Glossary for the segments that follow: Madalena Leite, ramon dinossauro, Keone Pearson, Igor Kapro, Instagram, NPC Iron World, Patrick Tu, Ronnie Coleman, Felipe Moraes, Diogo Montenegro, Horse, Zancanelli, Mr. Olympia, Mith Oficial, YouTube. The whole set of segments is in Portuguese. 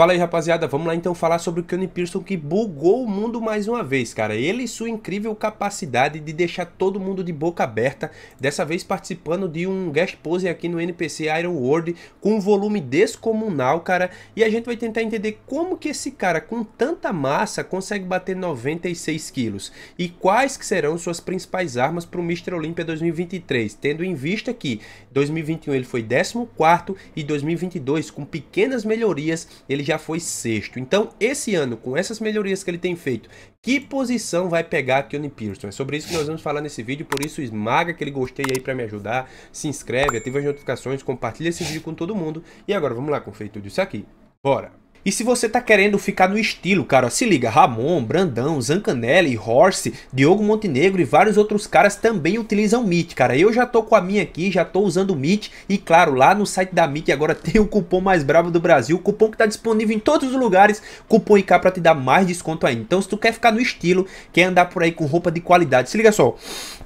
Fala aí, rapaziada, vamos lá então falar sobre o Keone Pearson, que bugou o mundo mais uma vez, cara. Ele e sua incrível capacidade de deixar todo mundo de boca aberta, dessa vez participando de um guest pose aqui no NPC Iron World, com um volume descomunal, cara. E a gente vai tentar entender como que esse cara com tanta massa consegue bater 96 quilos e quais que serão suas principais armas para o Mr. Olympia 2023, tendo em vista que 2021 ele foi 14º e 2022, com pequenas melhorias, ele já foi 6º. Então, esse ano, com essas melhorias que ele tem feito, que posição vai pegar Keone Pearson? É sobre isso que nós vamos falar nesse vídeo, por isso esmaga aquele gostei aí pra me ajudar, se inscreve, ativa as notificações, compartilha esse vídeo com todo mundo. E agora vamos lá conferir tudo isso aqui, bora! E se você tá querendo ficar no estilo, cara, se liga, Ramon, Brandão, Zancanelli, Horse, Diogo Montenegro e vários outros caras também utilizam Mith, cara. Eu já tô com a minha aqui, já tô usando o Mith e, claro, lá no site da Mith agora tem o cupom mais brabo do Brasil, cupom que tá disponível em todos os lugares, cupom IK pra te dar mais desconto ainda. Então se tu quer ficar no estilo, quer andar por aí com roupa de qualidade, se liga só,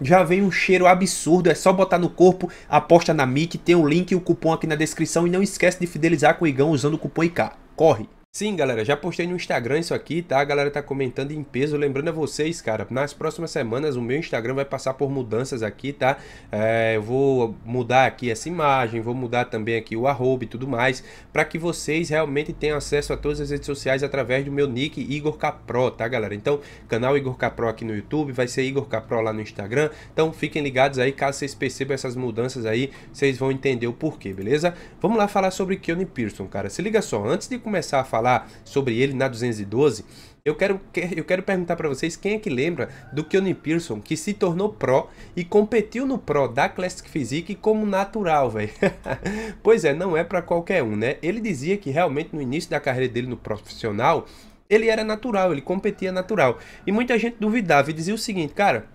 já vem um cheiro absurdo, é só botar no corpo, aposta na Mith, tem o link e o cupom aqui na descrição e não esquece de fidelizar com o Igão usando o cupom IK. Corre! Sim, galera, já postei no Instagram isso aqui, tá? A galera tá comentando em peso. Lembrando a vocês, cara, nas próximas semanas o meu Instagram vai passar por mudanças aqui, tá? Eu vou mudar aqui essa imagem, vou mudar também aqui o arroba e tudo mais, pra que vocês realmente tenham acesso a todas as redes sociais através do meu nick Igor Kapro, tá, galera? Então, canal Igor Kapro aqui no YouTube, vai ser Igor Kapro lá no Instagram. Então, fiquem ligados aí, caso vocês percebam essas mudanças aí, vocês vão entender o porquê, beleza? Vamos lá falar sobre Keone Pearson, cara. Se liga só, antes de começar a falar sobre ele na 212, eu quero perguntar para vocês quem é que lembra do Keone Pearson que se tornou pro e competiu no pro da Classic Physique como natural, velho. Pois é, não é para qualquer um, né? Ele dizia que realmente no início da carreira dele no profissional, ele era natural, ele competia natural. E muita gente duvidava e dizia o seguinte, cara,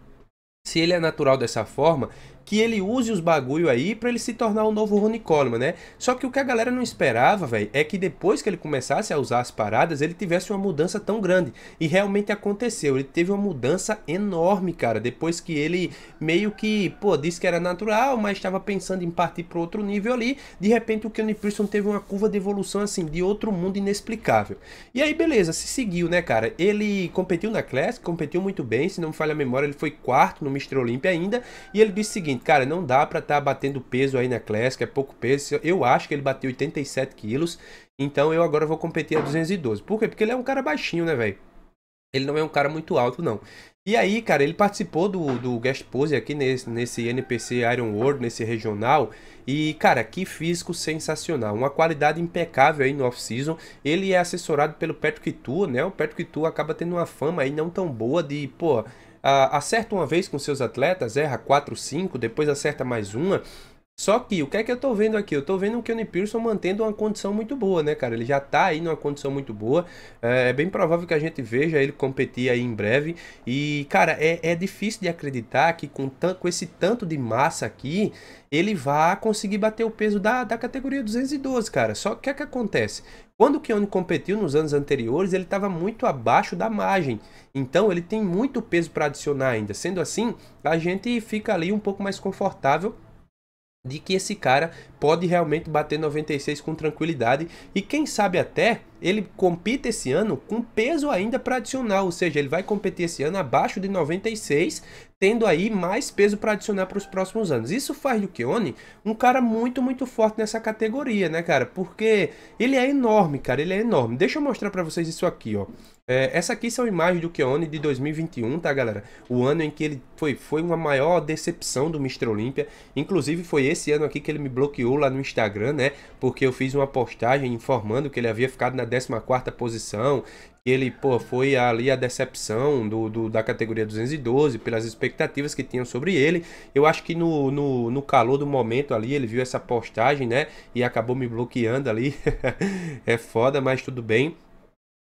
se ele é natural dessa forma, que ele use os bagulho aí pra ele se tornar o novo Ronnie Coleman, né? Só que o que a galera não esperava, velho, é que depois que ele começasse a usar as paradas, ele tivesse uma mudança tão grande. E realmente aconteceu, ele teve uma mudança enorme, cara, depois que ele meio que, pô, disse que era natural, mas estava pensando em partir para outro nível ali. De repente o Keone Pearson teve uma curva de evolução, assim, de outro mundo inexplicável. E aí, beleza, se seguiu, né, cara? Ele competiu na Classic, competiu muito bem, se não me falha a memória, ele foi 4º no Mr. Olympia ainda, e ele disse o seguinte, cara, não dá pra tá batendo peso aí na Classic, é pouco peso, eu acho que ele bateu 87 quilos, então eu agora vou competir a 212, por quê? Porque ele é um cara baixinho, né, velho? Ele não é um cara muito alto, não. E aí, cara, ele participou do guest pose aqui nesse NPC Iron World, nesse regional. E, cara, que físico sensacional. Uma qualidade impecável aí no off-season. Ele é assessorado pelo Patrick Tu, né? O Patrick Tu acaba tendo uma fama aí não tão boa de, pô, acerta uma vez com seus atletas, erra 4, 5, depois acerta mais uma. Só que, o que é que eu tô vendo aqui? Eu tô vendo o Keone Pearson mantendo uma condição muito boa, né, cara? Ele já tá aí numa condição muito boa. É bem provável que a gente veja ele competir aí em breve. E, cara, é difícil de acreditar que com esse tanto de massa aqui, ele vai conseguir bater o peso da categoria 212, cara. Só que o que acontece? Quando o Keone competiu nos anos anteriores, ele estava muito abaixo da margem. Então, ele tem muito peso para adicionar ainda. Sendo assim, a gente fica ali um pouco mais confortável de que esse cara pode realmente bater 96 com tranquilidade e quem sabe até ele compete esse ano com peso ainda para adicionar, ou seja, ele vai competir esse ano abaixo de 96, tendo aí mais peso para adicionar para os próximos anos. Isso faz do Keone um cara muito, muito forte nessa categoria, né, cara? Porque ele é enorme, cara, ele é enorme. Deixa eu mostrar para vocês isso aqui, ó. Essa aqui são imagens do Keone de 2021, tá, galera? O ano em que ele foi uma maior decepção do Mr. Olympia. Inclusive, foi esse ano aqui que ele me bloqueou lá no Instagram, né? Porque eu fiz uma postagem informando que ele havia ficado na 14ª posição. Que ele, pô, foi ali a decepção da categoria 212 pelas expectativas que tinham sobre ele. Eu acho que no calor do momento ali, ele viu essa postagem, né? E acabou me bloqueando ali. É foda, mas tudo bem.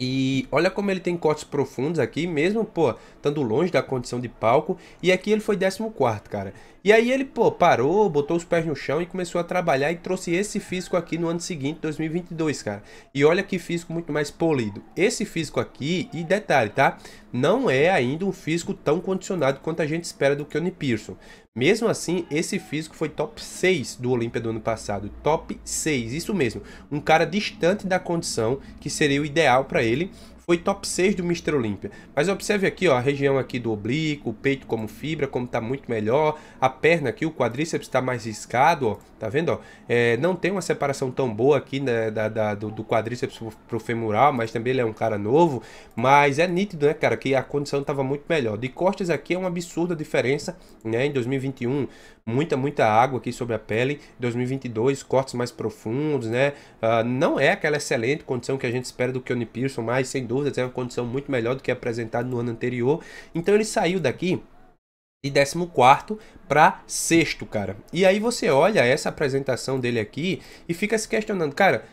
E olha como ele tem cortes profundos aqui, mesmo, pô, estando longe da condição de palco. E aqui ele foi 14º, cara. E aí ele, pô, parou, botou os pés no chão e começou a trabalhar e trouxe esse físico aqui no ano seguinte, 2022, cara. E olha que físico muito mais polido. Esse físico aqui, e detalhe, tá? Não é ainda um físico tão condicionado quanto a gente espera do Keone Pearson. Mesmo assim, esse físico foi top 6 do Olympia do ano passado, top 6, isso mesmo. Um cara distante da condição, que seria o ideal para ele, foi top 6 do Mr. Olympia. Mas observe aqui, ó, a região aqui do oblíquo, o peito como fibra, como tá muito melhor, a perna aqui, o quadríceps tá mais riscado, ó, tá vendo, ó? É, não tem uma separação tão boa aqui, né, do quadríceps pro femoral, mas também ele é um cara novo, mas é nítido, né, cara, que a condição tava muito melhor. De costas aqui é uma absurda diferença, né, em 2021, muita água aqui sobre a pele, 2022, cortes mais profundos, né, não é aquela excelente condição que a gente espera do Keone Pearson, mas sem dúvida, é uma condição muito melhor do que apresentado no ano anterior. Então ele saiu daqui de 14º para 6º, cara. E aí você olha essa apresentação dele aqui e fica se questionando, cara,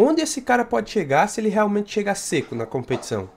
onde esse cara pode chegar se ele realmente chegar seco na competição?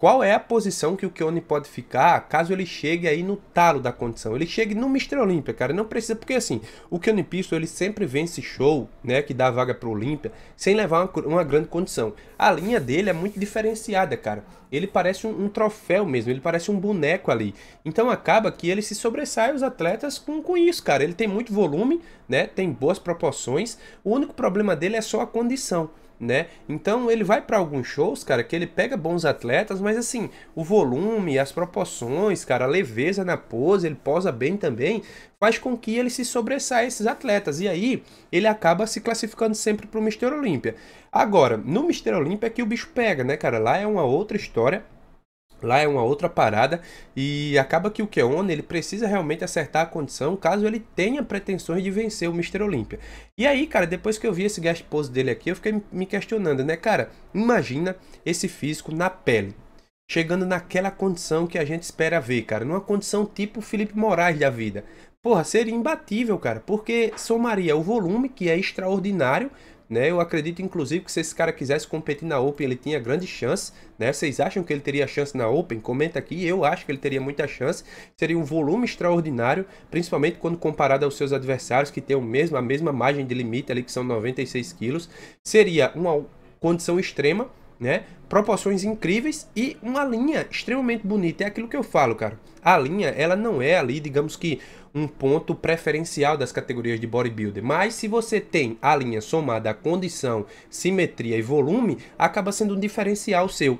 Qual é a posição que o Keone pode ficar caso ele chegue aí no talo da condição? Ele chegue no Mr. Olympia, cara, não precisa, porque assim, o Keone Pearson, ele sempre vence show, né, que dá a vaga pro Olympia, sem levar uma grande condição. A linha dele é muito diferenciada, cara. Ele parece um troféu mesmo, ele parece um boneco ali. Então acaba que ele se sobressai os atletas com isso, cara. Ele tem muito volume, né, tem boas proporções, o único problema dele é só a condição, né? Então ele vai para alguns shows, cara, que ele pega bons atletas, mas assim, o volume, as proporções, cara, a leveza na pose, ele posa bem também, faz com que ele se sobressaia esses atletas, e aí ele acaba se classificando sempre pro Mr. Olympia. Agora, no Mr. Olympia é que o bicho pega, né, cara? Lá é uma outra história, lá é uma outra parada, e acaba que o Keone, ele precisa realmente acertar a condição caso ele tenha pretensões de vencer o Mr. Olympia. E aí, cara, depois que eu vi esse guest pose dele aqui, eu fiquei me questionando, né, cara? Imagina esse físico na pele, chegando naquela condição que a gente espera ver, cara, numa condição tipo Felipe Moraes da vida. Porra, seria imbatível, cara, porque somaria o volume, que é extraordinário, né? Eu acredito, inclusive, que se esse cara quisesse competir na Open, ele tinha grande chance, né? Vocês acham que ele teria chance na Open? Comenta aqui, eu acho que ele teria muita chance. Seria um volume extraordinário, principalmente quando comparado aos seus adversários, que tem a mesma margem de limite ali, que são 96 quilos. Seria uma condição extrema, né? Proporções incríveis e uma linha extremamente bonita. É aquilo que eu falo, cara. A linha, ela não é ali, digamos que, um ponto preferencial das categorias de bodybuilder, mas se você tem a linha somada a condição, simetria e volume, acaba sendo um diferencial seu.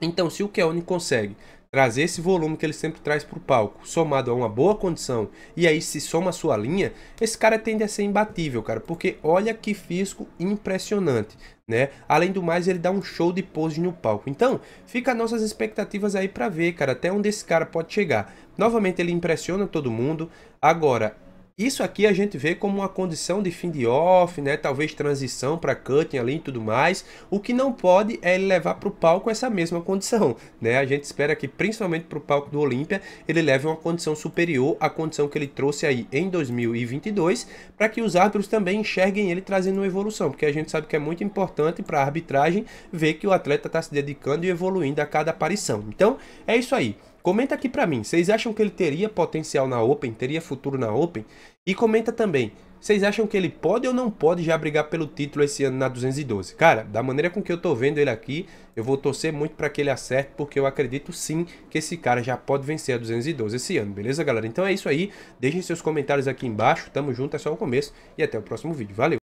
Então, se o Keone consegue trazer esse volume que ele sempre traz para o palco, somado a uma boa condição, e aí se soma a sua linha, esse cara tende a ser imbatível, cara, porque olha que físico impressionante, né? Além do mais, ele dá um show de poses no palco. Então, fica nossas expectativas aí para ver, cara, até onde esse cara pode chegar. Novamente, ele impressiona todo mundo. Agora, isso aqui a gente vê como uma condição de fim de off, né? Talvez transição para cutting ali e tudo mais. O que não pode é ele levar para o palco essa mesma condição, né? A gente espera que, principalmente para o palco do Olympia, ele leve uma condição superior à condição que ele trouxe aí em 2022, para que os árbitros também enxerguem ele trazendo uma evolução, porque a gente sabe que é muito importante para a arbitragem ver que o atleta está se dedicando e evoluindo a cada aparição. Então, é isso aí. Comenta aqui pra mim, vocês acham que ele teria potencial na Open, teria futuro na Open? E comenta também, vocês acham que ele pode ou não pode já brigar pelo título esse ano na 212? Cara, da maneira com que eu tô vendo ele aqui, eu vou torcer muito pra que ele acerte, porque eu acredito sim que esse cara já pode vencer a 212 esse ano, beleza, galera? Então é isso aí, deixem seus comentários aqui embaixo, tamo junto, é só o começo e até o próximo vídeo, valeu!